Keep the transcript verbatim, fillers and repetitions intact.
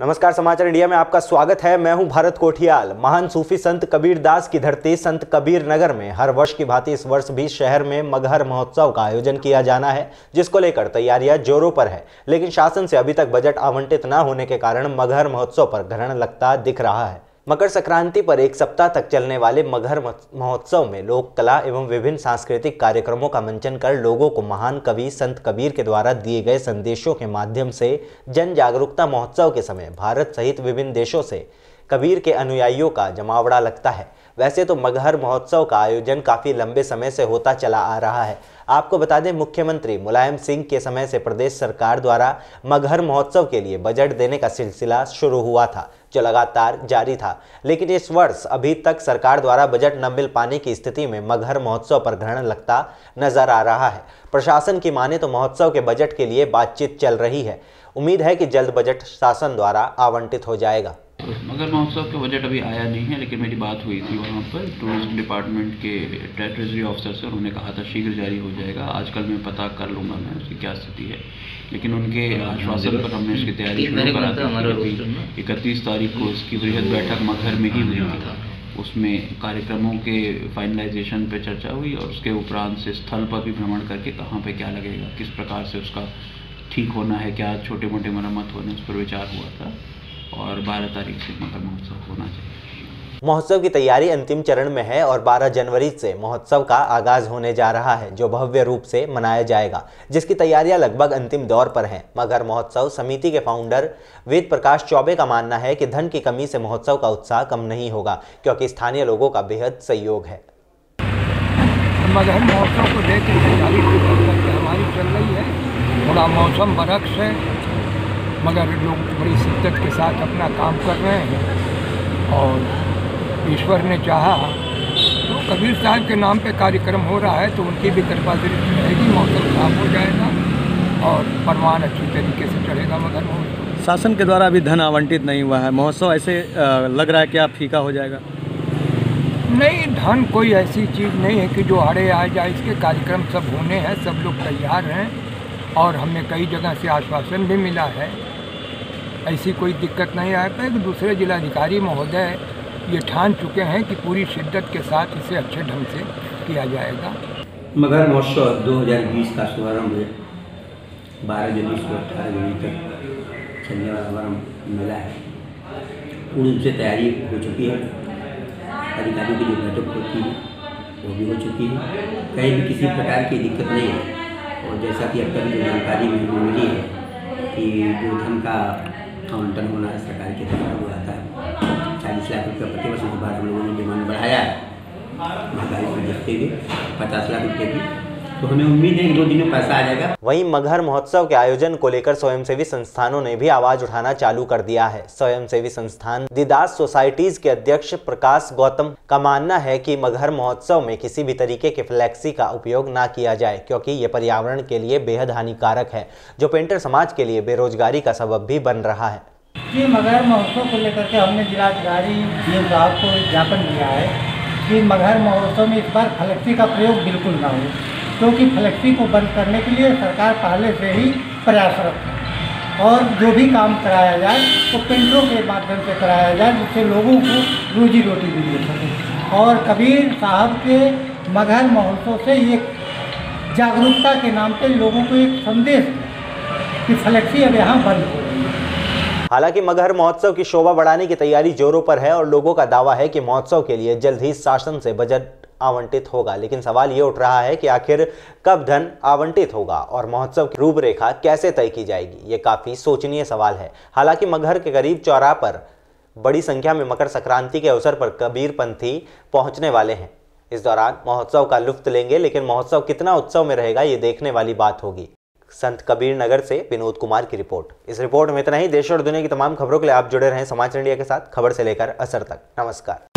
नमस्कार, समाचार इंडिया में आपका स्वागत है। मैं हूं भारत कोठियाल। महान सूफी संत कबीर दास की धरती संत कबीर नगर में हर वर्ष की भांति इस वर्ष भी शहर में मगहर महोत्सव का आयोजन किया जाना है, जिसको लेकर तैयारियां जोरों पर है, लेकिन शासन से अभी तक बजट आवंटित न होने के कारण मगहर महोत्सव पर ग्रहण लगता दिख रहा है। मकर संक्रांति पर एक सप्ताह तक चलने वाले मगहर महोत्सव में लोक कला एवं विभिन्न सांस्कृतिक कार्यक्रमों का मंचन कर लोगों को महान कवि संत कबीर के द्वारा दिए गए संदेशों के माध्यम से जन जागरूकता महोत्सव के समय भारत सहित विभिन्न देशों से कबीर के अनुयायियों का जमावड़ा लगता है। वैसे तो मगहर महोत्सव का आयोजन काफ़ी लंबे समय से होता चला आ रहा है। आपको बता दें, मुख्यमंत्री मुलायम सिंह के समय से प्रदेश सरकार द्वारा मगहर महोत्सव के लिए बजट देने का सिलसिला शुरू हुआ था, जो लगातार जारी था, लेकिन इस वर्ष अभी तक सरकार द्वारा बजट न मिल पाने की स्थिति में मगहर महोत्सव पर ग्रहण लगता नजर आ रहा है। प्रशासन की माने तो महोत्सव के बजट के लिए बातचीत चल रही है। उम्मीद है कि जल्द बजट शासन द्वारा आवंटित हो जाएगा। मगहर महोत्सव का बजट अभी आया नहीं है, लेकिन मेरी बात हुई थी वहाँ पर टूरिज्म डिपार्टमेंट के ट्रेजरी ऑफिसर से। उन्होंने कहा था शीघ्र जारी हो जाएगा, आजकल मैं पता कर लूँगा मैं उसकी क्या स्थिति है, लेकिन उनके आश्वासन पर हमने इसकी तैयारी शुरू करा दी। इकतीस तारीख को इसकी वृहद बैठक मगहर में ही हुई था, उसमें कार्यक्रमों के फाइनलाइजेशन पर चर्चा हुई और उसके उपरांत से स्थल पर भी भ्रमण करके कहाँ पर क्या लगेगा, किस प्रकार से उसका ठीक होना है, क्या छोटे मोटे मरम्मत होने, उस पर विचार हुआ था और बारह तारीख से मगहर महोत्सव होना चाहिए। महोत्सव की तैयारी अंतिम चरण में है और बारह जनवरी से महोत्सव का आगाज होने जा रहा है, जो भव्य रूप से मनाया जाएगा, जिसकी तैयारियां लगभग अंतिम दौर पर हैं। मगहर महोत्सव समिति के फाउंडर वेद प्रकाश चौबे का मानना है कि धन की कमी से महोत्सव का उत्साह कम नहीं होगा, क्योंकि स्थानीय लोगों का बेहद सहयोग है। मगहर महोत्सव को लेकर तैयारी हमारी चल रही है। थोड़ा मौसम बरक्स है, मगर लोग बड़ी शिद्दत के साथ अपना काम कर रहे हैं और ईश्वर ने चाहा तो कबीर साहब के नाम पे कार्यक्रम हो रहा है, तो उनकी भी कृपा दृष्टि रहेगी। मौसम साफ हो जाएगा और परवान अच्छी तरीके से चढ़ेगा। मगर शासन के द्वारा अभी धन आवंटित नहीं हुआ है, महोत्सव ऐसे लग रहा है कि आप फीका हो जाएगा। नहीं, धन कोई ऐसी चीज़ नहीं है कि जो अड़े आ जाए। इसके कार्यक्रम सब होने हैं, सब लोग तैयार हैं और हमें कई जगह से आश्वासन भी मिला है। ऐसी कोई दिक्कत नहीं आती है कि दूसरे जिलाधिकारी महोदय ये ठान चुके हैं कि पूरी शिद्दत के साथ इसे अच्छे ढंग से किया जाएगा। मगहर महोत्सव दो हज़ार बीस का शुभारम्भ बारह जनवरी से अठारह जनवरी तक चलने वाला मेला है। पूरी रूप से तैयारी हो चुकी है, अधिकारियों की जो बैठक होती है वो भी हो चुकी है। कहीं भी किसी प्रकार की दिक्कत नहीं है और जैसा कि अब तक जो जानकारी मिली है कि गोधन का आवंटन होना है सरकार के द्वारा हुआ था। चालीस लाख रुपये प्रति वर्ष के बाद हम लोगों ने डिमांड बढ़ाया है, महंगाई को देखते हुए पचास लाख रुपये की, तो हमें उम्मीद है कि दो दिन में पैसा आ जाएगा। वहीं मगहर महोत्सव के आयोजन को लेकर स्वयंसेवी संस्थानों ने भी आवाज उठाना चालू कर दिया है। स्वयंसेवी संस्थान दीदास सोसाइटीज के अध्यक्ष प्रकाश गौतम का मानना है कि मगहर महोत्सव में किसी भी तरीके के फ्लैक्सी का उपयोग ना किया जाए, क्योंकि ये पर्यावरण के लिए बेहद हानिकारक है, जो पेंटर समाज के लिए बेरोजगारी का सबब भी बन रहा है। ये मगहर महोत्सव को लेकर के हमने जिलाधिकारी डीएम साहब को ज्ञापन दिया है कि मगहर महोत्सव में इस बार फ्लैक्सी का प्रयोग बिल्कुल ना हो, क्योंकि फ्लैक्सी को बंद करने के लिए सरकार पहले से ही प्रयासरत है और जो भी काम कराया जाए तो पेंटरों के माध्यम से कराया जाए, जिससे लोगों को रोजी रोटी भी मिल सके। और कबीर साहब के मगहर महोत्सव से एक जागरूकता के नाम पे लोगों को एक संदेश कि फ्लैक्सी अब यहाँ बंद हो। हालांकि मगहर महोत्सव की शोभा बढ़ाने की तैयारी जोरों पर है और लोगों का दावा है कि महोत्सव के लिए जल्द ही शासन से बजट आवंटित होगा, लेकिन सवाल ये उठ रहा है कि आखिर कब धन आवंटित होगा और महोत्सव की रूपरेखा कैसे तय की जाएगी। ये काफी सोचनीय सवाल है। हालांकि मगहर के करीब चौराहा पर बड़ी संख्या में मकर संक्रांति के अवसर पर कबीरपंथी पहुंचने वाले हैं। इस दौरान महोत्सव का लुफ्त लेंगे, लेकिन महोत्सव कितना उत्सव में रहेगा ये देखने वाली बात होगी। संत कबीर नगर से विनोद कुमार की रिपोर्ट। इस रिपोर्ट में इतना ही। देश और दुनिया की तमाम खबरों के लिए आप जुड़े रहें समाचार इंडिया के साथ, खबर से लेकर असर तक। नमस्कार।